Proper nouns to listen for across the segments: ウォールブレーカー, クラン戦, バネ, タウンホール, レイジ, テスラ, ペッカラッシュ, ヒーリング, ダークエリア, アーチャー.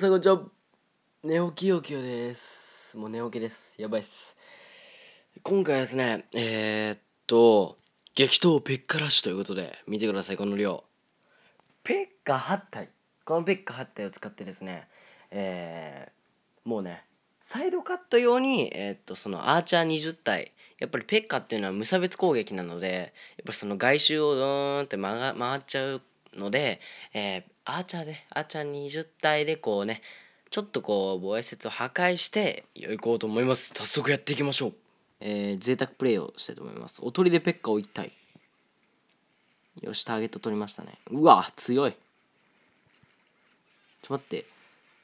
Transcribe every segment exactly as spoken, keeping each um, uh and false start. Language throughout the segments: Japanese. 皆さんこんにちは。寝起きよきよです。もう寝起きです。やばいっす。今回はですね、えー、っと、激闘ペッカラッシュということで、見てください、この量。ペッカはち体。このペッカはち体を使ってですね、えー、もうね、サイドカット用に、えー、っと、そのアーチャーにじゅう体。やっぱりペッカっていうのは無差別攻撃なので、やっぱりその外周をドーンって曲が回っちゃうので、えー、アーチャーでアーチャーにじゅう体でこうね、ちょっとこう防衛施設を破壊していこうと思います。早速やっていきましょう。えー、贅沢プレイをしたいと思います。おとりでペッカをいち体。よし、ターゲット取りましたね。うわ強い。ちょっと待って、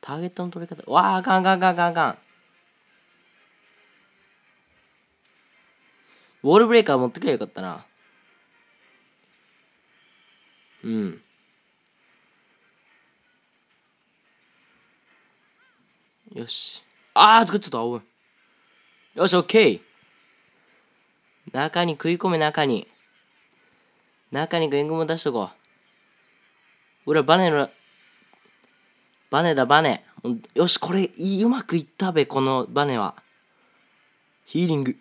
ターゲットの取り方、わあガンガンガンガンガン。ウォールブレーカー持ってくればよかったな。うん。よし。ああ、作っちゃった、おい。よし、オッケー。中に食い込め、中に。中に援軍も出しとこう。俺ら、バネの、バネだ、バネ。よし、これ、いい、うまくいったべ、このバネは。ヒーリング。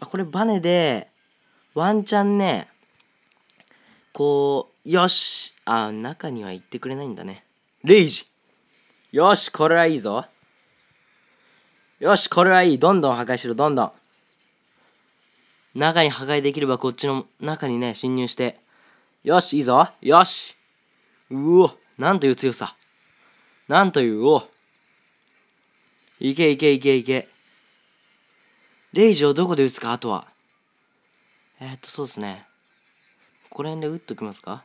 あ、これ、バネで、ワンチャンね、こう、よし。あ、中には行ってくれないんだね。レイジ。よし、これはいいぞ。よし、これはいい。どんどん破壊しろ、どんどん。中に破壊できれば、こっちの中にね、侵入して。よし、いいぞ。よし。うお、なんという強さ。なんという、お。いけいけいけいけ。レイジをどこで撃つか、あとは。えー、っと、そうですね。これ辺で撃っときますか。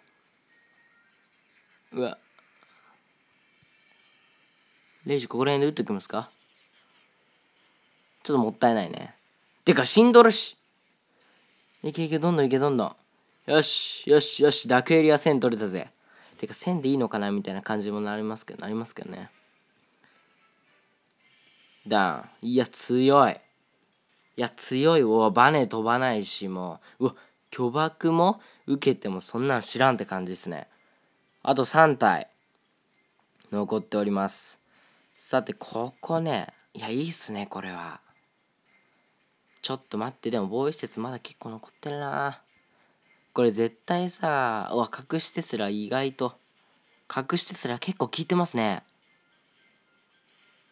うわ。レイジここら辺で打っておきますか。ちょっともったいないね。てか死んどるし。いけいけ、どんどんいけ、どんどん。よしよしよし、ダークエリアせん取れたぜ。てかせんでいいのかなみたいな感じもなりますけど、なりますけどね。ダン。いや強い。いや強い。おバネ飛ばないし、もう。うわ、巨爆も受けてもそんなん知らんって感じですね。あとさん体残っております。さて、ここね。いや、いいっすね、これは。ちょっと待って、でも防衛施設まだ結構残ってるな。これ絶対さ、うわ、隠しテスラ意外と。隠しテスラ結構効いてますね。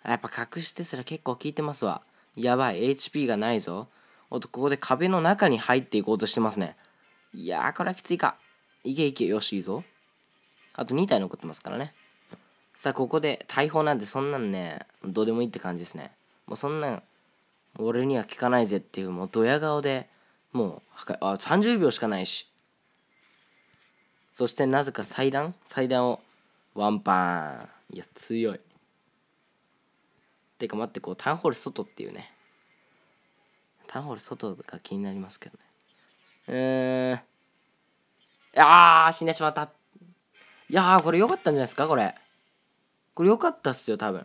やっぱ隠しテスラ結構効いてますわ。やばい、エイチピー がないぞ。おっと、ここで壁の中に入っていこうとしてますね。いやー、これはきついか。いけいけ、よし、いいぞ。あとに体残ってますからね。さあ、ここで大砲なんてそんなんね、どうでもいいって感じですね。もうそんなん俺には効かないぜっていう、もうドヤ顔でもう、あ、さんじゅうびょうしかないし。そしてなぜか祭壇祭壇をワンパーン。いや強い。てか待って、こうタウンホール外っていうね、タウンホール外が気になりますけどね。えーあー死んでしまった。いやー、これ良かったんじゃないですか。これこれ良かったっすよ、多分。い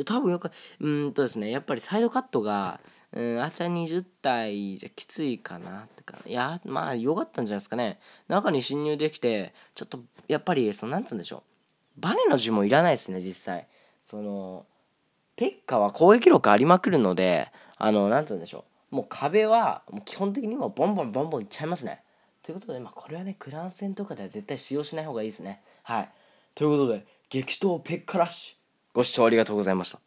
や、多分よかった。うーんとですね、やっぱりサイドカットが、うん、アーチャーにじゅう体じゃきついかなってか。いや、まあ、良かったんじゃないですかね。中に侵入できて、ちょっと、やっぱり、その、なんつうんでしょう。バネの字もいらないですね、実際。その、ペッカは攻撃力ありまくるので、あの、なんつうんでしょう。もう壁は、もう基本的にもうボンボンボンボンいっちゃいますね。ということで、まあ、これはね、クラン戦とかでは絶対使用しない方がいいですね。はい。ということで、激闘ペッカラッシュ。ご視聴ありがとうございました。